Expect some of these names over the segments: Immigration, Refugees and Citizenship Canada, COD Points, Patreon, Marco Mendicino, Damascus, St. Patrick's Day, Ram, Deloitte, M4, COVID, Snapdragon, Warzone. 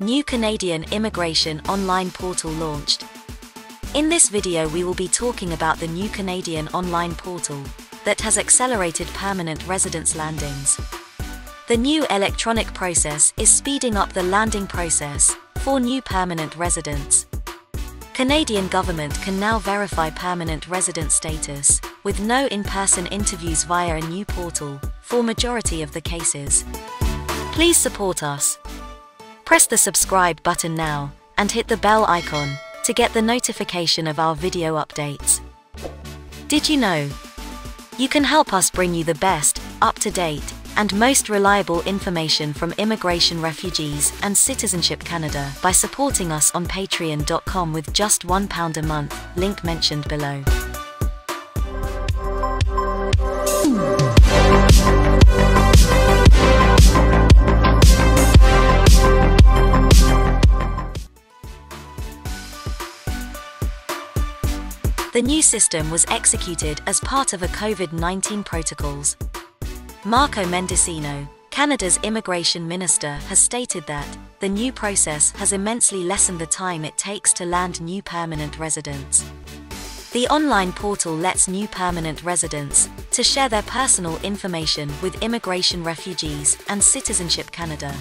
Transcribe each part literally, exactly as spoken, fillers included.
new Canadian immigration online portal launched. In this video we will be talking about the new Canadian online portal that has accelerated permanent residence landings. The new electronic process is speeding up the landing process for new permanent residents. Canadian government can now verify permanent resident status with no in-person interviews via a new portal for majority of the cases. Please support us. Press the subscribe button now and hit the bell icon to get the notification of our video updates. Did you know? You can help us bring you the best, up-to-date, and most reliable information from Immigration, Refugees and Citizenship Canada by supporting us on patreon dot com with just one pound a month, link mentioned below. The new system was executed as part of a COVID nineteen protocols. Marco Mendicino, Canada's Immigration Minister, has stated that the new process has immensely lessened the time it takes to land new permanent residents. The online portal lets new permanent residents to share their personal information with Immigration, Refugees and Citizenship Canada.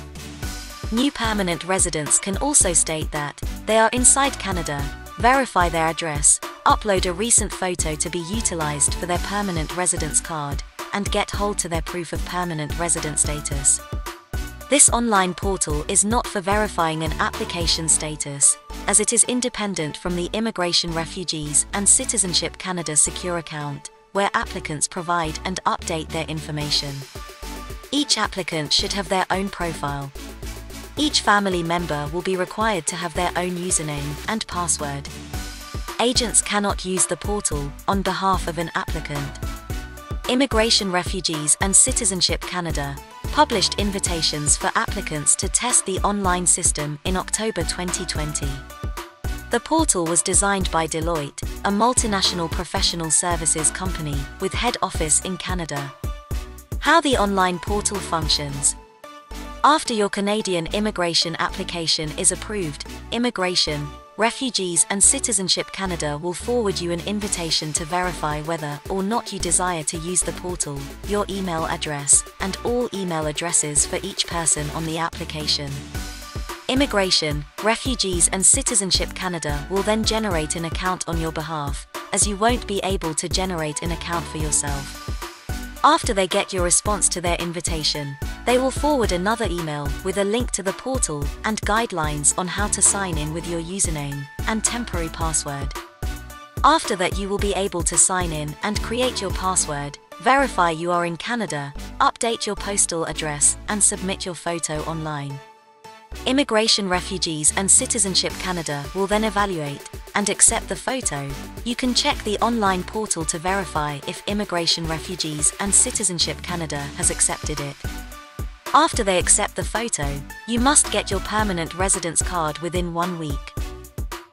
New permanent residents can also state that they are inside Canada, verify their address, upload a recent photo to be utilized for their permanent residence card, and get hold to their proof of permanent resident status. This online portal is not for verifying an application status, as it is independent from the Immigration, Refugees and Citizenship Canada Secure Account, where applicants provide and update their information. Each applicant should have their own profile. Each family member will be required to have their own username and password. Agents cannot use the portal on behalf of an applicant. Immigration, Refugees and Citizenship Canada published invitations for applicants to test the online system in October twenty twenty. The portal was designed by Deloitte, a multinational professional services company with head office in Canada. How the online portal functions. After your Canadian immigration application is approved, Immigration, Refugees and Citizenship Canada will forward you an invitation to verify whether or not you desire to use the portal, your email address, and all email addresses for each person on the application. Immigration, Refugees and Citizenship Canada will then generate an account on your behalf, as you won't be able to generate an account for yourself. After they get your response to their invitation, they will forward another email with a link to the portal and guidelines on how to sign in with your username and temporary password. After that, you will be able to sign in and create your password, verify you are in Canada, update your postal address, and submit your photo online. Immigration, Refugees and Citizenship Canada will then evaluate and accept the photo. You can check the online portal to verify if Immigration, Refugees and Citizenship Canada has accepted it. After they accept the photo, you must get your permanent residence card within one week.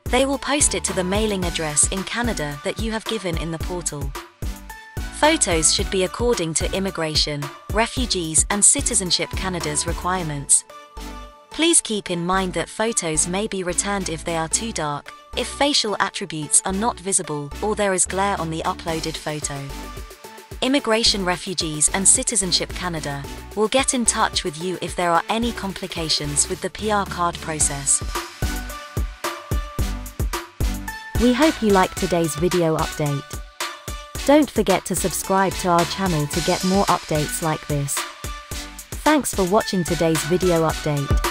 They will post it to the mailing address in Canada that you have given in the portal. Photos should be according to Immigration, Refugees and Citizenship Canada's requirements. Please keep in mind that photos may be returned if they are too dark, if facial attributes are not visible, or there is glare on the uploaded photo. Immigration, Refugees and Citizenship Canada will get in touch with you if there are any complications with the P R card process. We hope you liked today's video update. Don't forget to subscribe to our channel to get more updates like this. Thanks for watching today's video update.